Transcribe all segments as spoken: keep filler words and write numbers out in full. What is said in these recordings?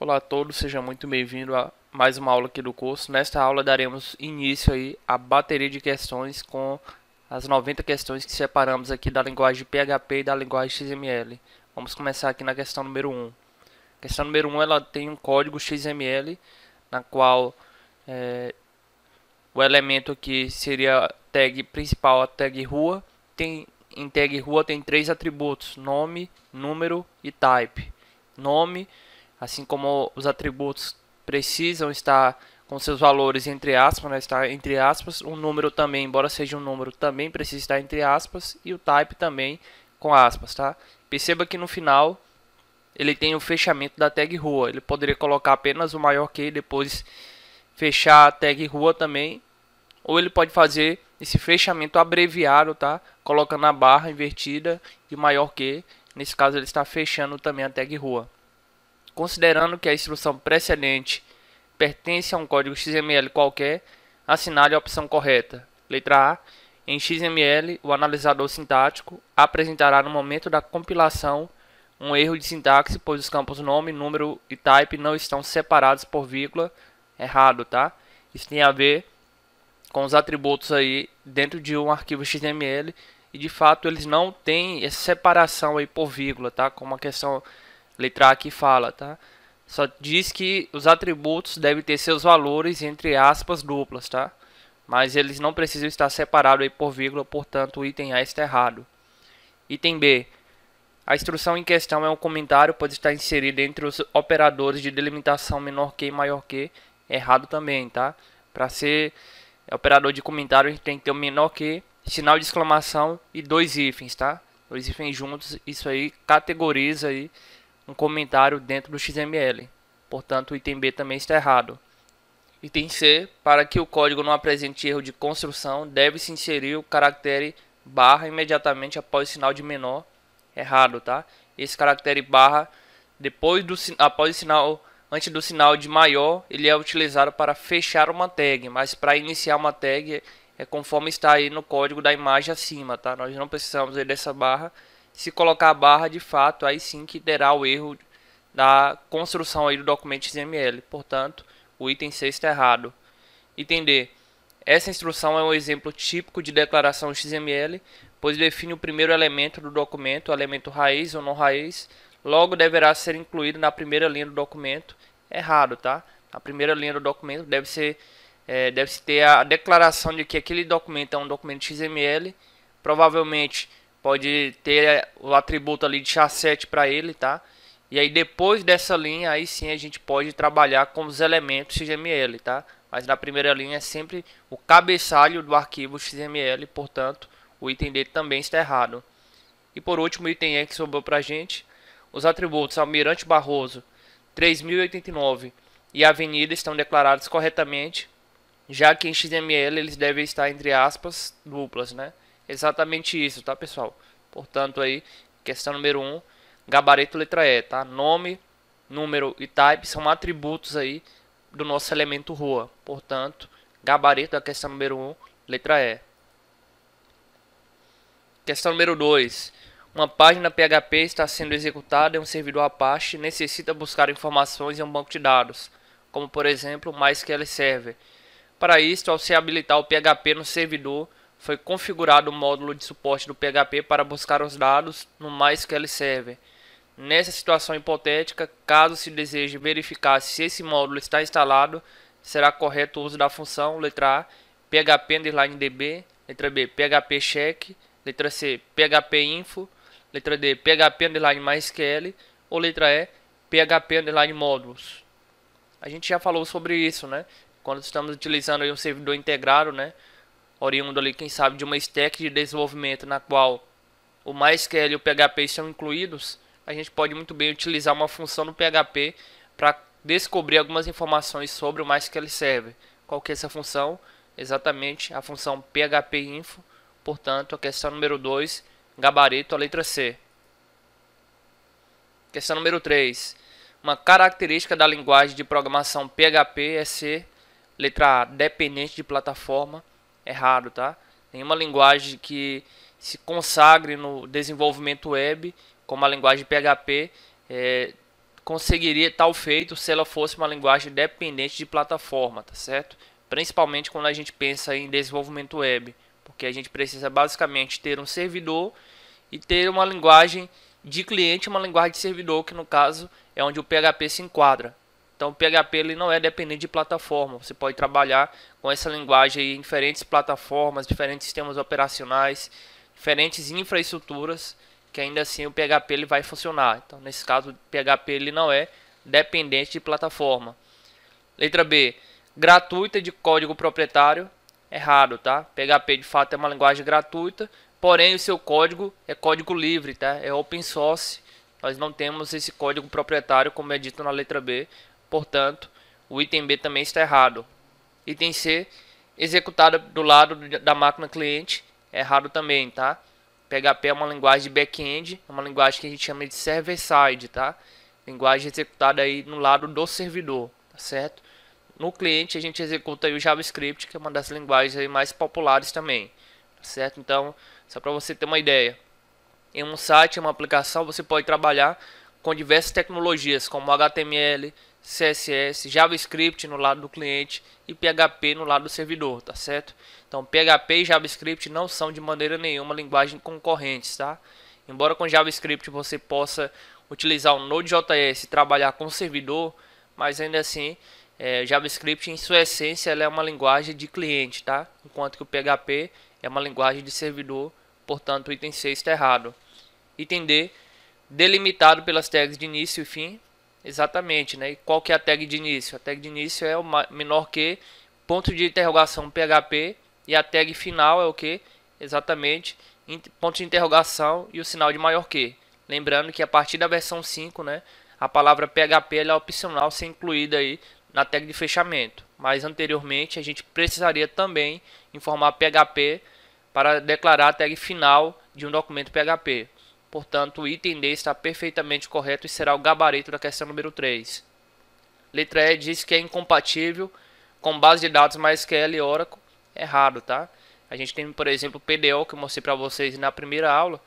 Olá a todos, seja muito bem-vindo a mais uma aula aqui do curso. Nesta aula daremos início aí à bateria de questões com as noventa questões que separamos aqui da linguagem P H P e da linguagem X M L. Vamos começar aqui na questão número um. A questão número um, ela tem um código X M L, na qual é, o elemento aqui seria a tag principal, a tag rua. Tem, em tag rua tem três atributos: nome, número e type. Nome, assim como os atributos, precisam estar com seus valores entre aspas, né? Está entre aspas. O número também, embora seja um número, também precisa estar entre aspas, e o type também com aspas, tá? Perceba que no final ele tem o fechamento da tag rua. Ele poderia colocar apenas o maior que, depois fechar a tag rua também, ou ele pode fazer esse fechamento abreviado, tá? Colocando a barra invertida e o maior que. Nesse caso ele está fechando também a tag rua. Considerando que a instrução precedente pertence a um código X M L qualquer, assinale a opção correta. Letra A. Em X M L, o analisador sintático apresentará no momento da compilação um erro de sintaxe, pois os campos nome, número e type não estão separados por vírgula. Errado, tá? Isso tem a ver com os atributos aí dentro de um arquivo X M L, e de fato eles não têm essa separação aí por vírgula, tá? Como a questão letra A aqui fala, tá? Só diz que os atributos devem ter seus valores entre aspas duplas, tá? Mas eles não precisam estar separados aí por vírgula, portanto o item A está errado. Item B. A instrução em questão é um comentário, pode estar inserido entre os operadores de delimitação menor que e maior que. Errado também, tá? Para ser operador de comentário, a gente tem que ter o menor que, sinal de exclamação e dois hífens, tá? Dois hífens juntos, isso aí categoriza aí um comentário dentro do X M L. Portanto, o item B também está errado. Item C. Para que o código não apresente erro de construção, deve-se inserir o caractere barra imediatamente após o sinal de menor. Errado, tá? Esse caractere barra, depois do, após o sinal, antes do sinal de maior, ele é utilizado para fechar uma tag, mas para iniciar uma tag é conforme está aí no código da imagem acima, tá? Nós não precisamos aí dessa barra. Se colocar a barra, de fato, aí sim que terá o erro da construção aí do documento X M L. Portanto, o item C está errado. Item D. Essa instrução é um exemplo típico de declaração X M L, pois define o primeiro elemento do documento, o elemento raiz ou não raiz. Logo, deverá ser incluído na primeira linha do documento. Errado, tá? A primeira linha do documento deve ser, é, deve-se ter a declaração de que aquele documento é um documento X M L. Provavelmente pode ter o atributo ali de char sete para ele, tá? E aí depois dessa linha, aí sim a gente pode trabalhar com os elementos X M L, tá? Mas na primeira linha é sempre o cabeçalho do arquivo X M L, portanto o item D também está errado. E por último, o item E que sobrou pra gente. Os atributos Almirante Barroso, três mil e oitenta e nove e Avenida estão declarados corretamente, já que em X M L eles devem estar entre aspas duplas, né? Exatamente isso, tá, pessoal? Portanto, aí, questão número um, gabarito letra E, tá? Nome, número e type são atributos aí do nosso elemento rua. Portanto, gabarito da questão número um, letra E. Questão número dois. Uma página P H P está sendo executada em um servidor Apache, necessita buscar informações em um banco de dados, como por exemplo, MySQL Server. Para isso, ao se habilitar o P H P no servidor, foi configurado o módulo de suporte do P H P para buscar os dados no MySQL Server. Nessa situação hipotética, caso se deseje verificar se esse módulo está instalado, será correto o uso da função letra A, php_db, letra B, phpcheck, letra C, phpinfo, letra D, php_mysql ou letra E, php_modules. A gente já falou sobre isso, né? Quando estamos utilizando aí um servidor integrado, né? Oriundo ali, quem sabe, de uma stack de desenvolvimento na qual o MySQL e o P H P estão incluídos, a gente pode muito bem utilizar uma função do P H P para descobrir algumas informações sobre o MySQL Server. Qual que é essa função? Exatamente a função phpinfo. Portanto, a questão número dois, gabarito, a letra C. Questão número três. Uma característica da linguagem de programação P H P é ser, letra A, dependente de plataforma. Errado, tá? Nenhuma linguagem que se consagre no desenvolvimento web, como a linguagem P H P, é, conseguiria tal feito se ela fosse uma linguagem dependente de plataforma, tá certo? Principalmente quando a gente pensa em desenvolvimento web, porque a gente precisa basicamente ter um servidor e ter uma linguagem de cliente, uma linguagem de servidor, que no caso é onde o P H P se enquadra. Então o P H P ele não é dependente de plataforma, você pode trabalhar com essa linguagem em diferentes plataformas, diferentes sistemas operacionais, diferentes infraestruturas, que ainda assim o P H P ele vai funcionar. Então nesse caso o P H P ele não é dependente de plataforma. Letra B, gratuita de código proprietário. Errado, tá? P H P de fato é uma linguagem gratuita, porém o seu código é código livre, tá? É open source, nós não temos esse código proprietário como é dito na letra B. Portanto, o item B também está errado. Item C, executada do lado da máquina cliente, é errado também, tá? P H P é uma linguagem de back-end, é uma linguagem que a gente chama de server-side, tá? Linguagem executada aí no lado do servidor, tá certo? No cliente a gente executa aí o JavaScript, que é uma das linguagens aí mais populares também, tá certo? Então, só para você ter uma ideia, em um site, em uma aplicação, você pode trabalhar com diversas tecnologias, como H T M L, C S S, JavaScript no lado do cliente e P H P no lado do servidor, tá certo? Então P H P e JavaScript não são de maneira nenhuma linguagem concorrentes, tá? Embora com JavaScript você possa utilizar o Node.js e trabalhar com o servidor, mas ainda assim é, JavaScript em sua essência ela é uma linguagem de cliente, tá? Enquanto que o P H P é uma linguagem de servidor, portanto o item C está errado. Item D, delimitado pelas tags de início e fim. Exatamente, né? E qual que é a tag de início? A tag de início é o menor que, ponto de interrogação P H P, e a tag final é o que? Exatamente, ponto de interrogação e o sinal de maior que. Lembrando que a partir da versão cinco, né, a palavra P H P ela é opcional ser incluída aí na tag de fechamento. Mas anteriormente a gente precisaria também informar P H P para declarar a tag final de um documento P H P. Portanto, o item D está perfeitamente correto e será o gabarito da questão número três. Letra E diz que é incompatível com base de dados MySQL e Oracle. Errado, tá? A gente tem, por exemplo, o P D O, que eu mostrei para vocês na primeira aula,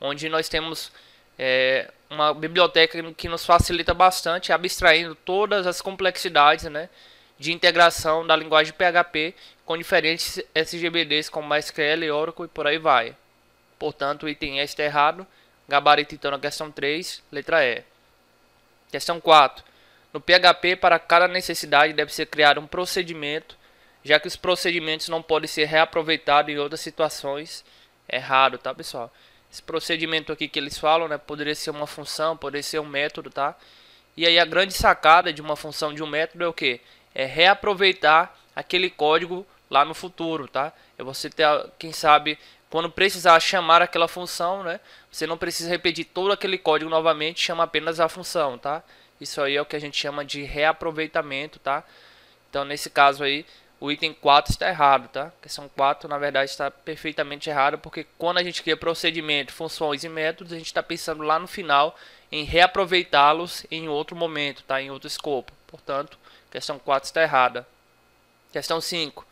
onde nós temos é, uma biblioteca que nos facilita bastante, abstraindo todas as complexidades, né, de integração da linguagem P H P com diferentes S G B Ds como MySQL, Oracle e por aí vai. Portanto, o item E está errado. Gabarito então na questão três, letra E. Questão quatro. No P H P, para cada necessidade deve ser criado um procedimento, já que os procedimentos não podem ser reaproveitados em outras situações. Errado, tá, pessoal? Esse procedimento aqui que eles falam, né, poderia ser uma função, poderia ser um método, tá? E aí a grande sacada de uma função, de um método é o quê? É reaproveitar aquele código lá no futuro, tá? É você ter, quem sabe, quando precisar chamar aquela função, né, você não precisa repetir todo aquele código novamente, chama apenas a função, tá? Isso aí é o que a gente chama de reaproveitamento, tá? Então, nesse caso aí, o item quatro está errado, tá? Questão quatro, na verdade, está perfeitamente errada, porque quando a gente cria procedimento, funções e métodos, a gente está pensando lá no final em reaproveitá-los em outro momento, tá? Em outro escopo. Portanto, questão quatro está errada. Questão cinco.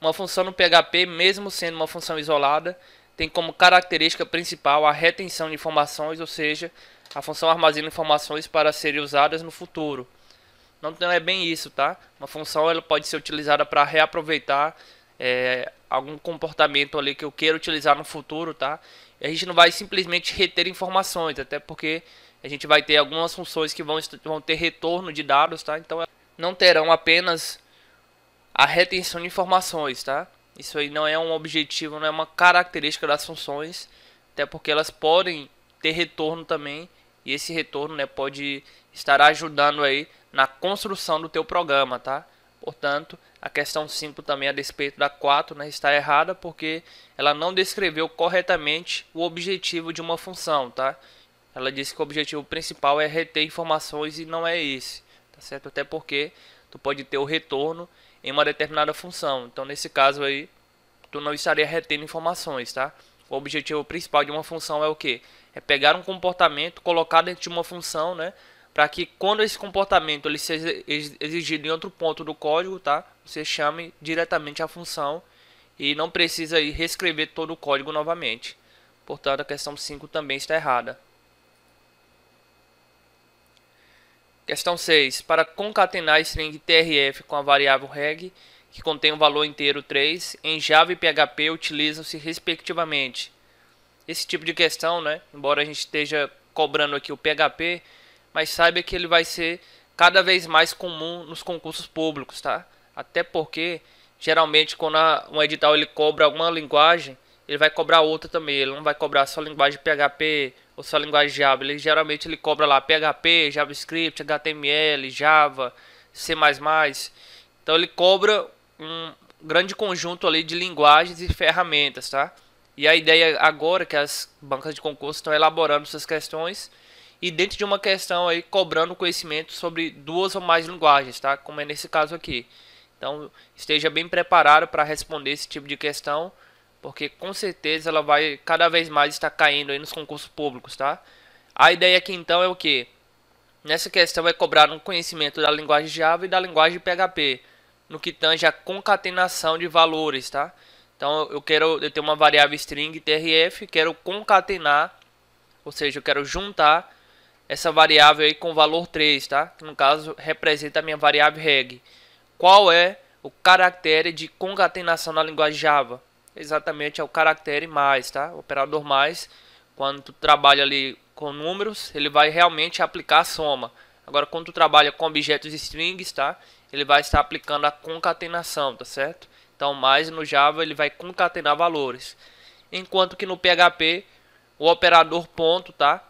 Uma função no P H P, mesmo sendo uma função isolada, tem como característica principal a retenção de informações, ou seja, a função armazena informações para serem usadas no futuro. Não é bem isso, tá? Uma função ela pode ser utilizada para reaproveitar é, algum comportamento ali que eu queira utilizar no futuro, tá? E a gente não vai simplesmente reter informações, até porque a gente vai ter algumas funções que vão, vão ter retorno de dados, tá? Então, não terão apenas a retenção de informações, tá? Isso aí não é um objetivo, não é uma característica das funções, até porque elas podem ter retorno também, e esse retorno, né, pode estar ajudando aí na construção do teu programa, tá? Portanto, a questão cinco também, a despeito da quatro, né, está errada, porque ela não descreveu corretamente o objetivo de uma função, tá? Ela disse que o objetivo principal é reter informações e não é esse, tá certo? Até porque tu pode ter o retorno em uma determinada função, então nesse caso aí, tu não estaria retendo informações, tá? O objetivo principal de uma função é o que? É pegar um comportamento, colocar dentro de uma função, né, para que quando esse comportamento ele seja exigido em outro ponto do código, tá, você chame diretamente a função e não precisa aí reescrever todo o código novamente. Portanto, a questão cinco também está errada. Questão seis. Para concatenar string T R F com a variável R E G, que contém o valor inteiro três, em Java e P H P utilizam-se respectivamente. Esse tipo de questão, né? Embora a gente esteja cobrando aqui o P H P, mas saiba que ele vai ser cada vez mais comum nos concursos públicos, tá? Até porque, geralmente, quando a, um edital ele cobra alguma linguagem, ele vai cobrar outra também. Ele não vai cobrar só linguagem P H P ou só linguagem Java. Ele, geralmente ele cobra lá P H P, JavaScript, H T M L, Java, C mais mais. Então ele cobra um grande conjunto ali de linguagens e ferramentas, tá? E a ideia agora é que as bancas de concurso estão elaborando essas questões e dentro de uma questão aí cobrando conhecimento sobre duas ou mais linguagens, tá? Como é nesse caso aqui. Então esteja bem preparado para responder esse tipo de questão, porque com certeza ela vai cada vez mais estar caindo aí nos concursos públicos, tá? A ideia aqui então é o que? Nessa questão é cobrar um conhecimento da linguagem Java e da linguagem P H P, no que tange a concatenação de valores, tá? Então eu quero eu tenho uma variável string T R F, quero concatenar, ou seja, eu quero juntar essa variável aí com o valor três, tá? Que no caso representa a minha variável R E G. Qual é o caractere de concatenação na linguagem Java? Exatamente é o caractere mais, tá? O operador mais, quando tu trabalha ali com números, ele vai realmente aplicar a soma. Agora, quando tu trabalha com objetos strings, tá? Ele vai estar aplicando a concatenação, tá certo? Então, mais no Java ele vai concatenar valores. Enquanto que no P H P, o operador ponto, tá?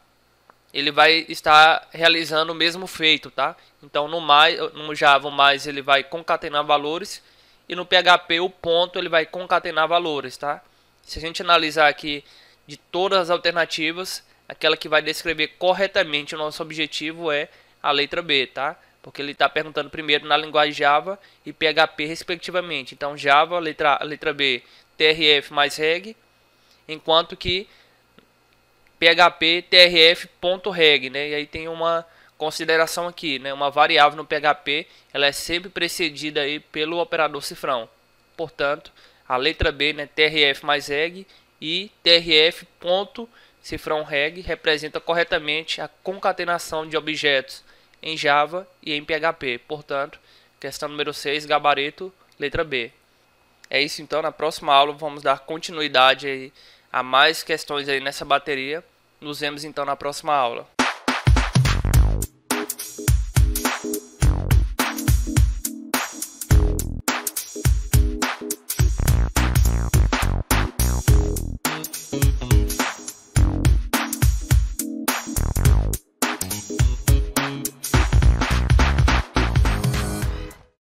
Ele vai estar realizando o mesmo feito, tá? Então, no mais, no Java o mais ele vai concatenar valores. E no P H P o ponto ele vai concatenar valores, tá? Se a gente analisar aqui de todas as alternativas, aquela que vai descrever corretamente o nosso objetivo é a letra B, tá? Porque ele está perguntando primeiro na linguagem Java e P H P respectivamente. Então Java, letra A, letra B, T R F mais R E G, enquanto que P H P, T R F, ponto R E G, né? E aí tem uma consideração aqui, né? Uma variável no P H P, ela é sempre precedida aí pelo operador cifrão. Portanto, a letra B, né, T R F mais R E G e T R F ponto cifrão R E G representa corretamente a concatenação de objetos em Java e em P H P. Portanto, questão número seis, gabarito, letra B. É isso então, na próxima aula vamos dar continuidade aí a mais questões aí nessa bateria. Nos vemos então na próxima aula.